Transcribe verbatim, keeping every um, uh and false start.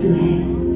Tuhan.